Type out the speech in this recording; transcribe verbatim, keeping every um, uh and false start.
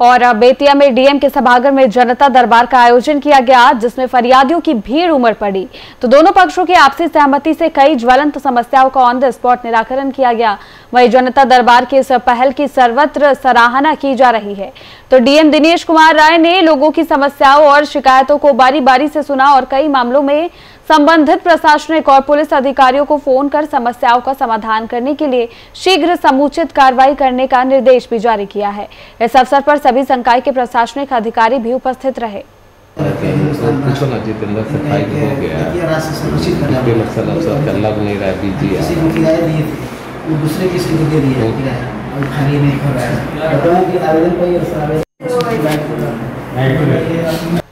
और बेतिया में डीएम के सभागार में जनता दरबार का आयोजन किया गया, जिसमें फरियादियों की भीड़ उमड़ पड़ी। तो दोनों पक्षों की आपसी सहमति से कई ज्वलंत समस्याओं का ऑन द स्पॉट निराकरण किया गया। वहीं जनता दरबार की इस पहल की सर्वत्र सराहना की जा रही है। तो डीएम दिनेश कुमार राय ने लोगों की समस्याओं और शिकायतों को बारी बारी से सुना और कई मामलों में संबंधित प्रशासनिक और पुलिस अधिकारियों को फोन कर समस्याओं का समाधान करने के लिए शीघ्र समुचित कार्रवाई करने का निर्देश भी जारी किया है। इस अवसर पर सभी संकाय के प्रशासनिक अधिकारी भी उपस्थित रहे। तो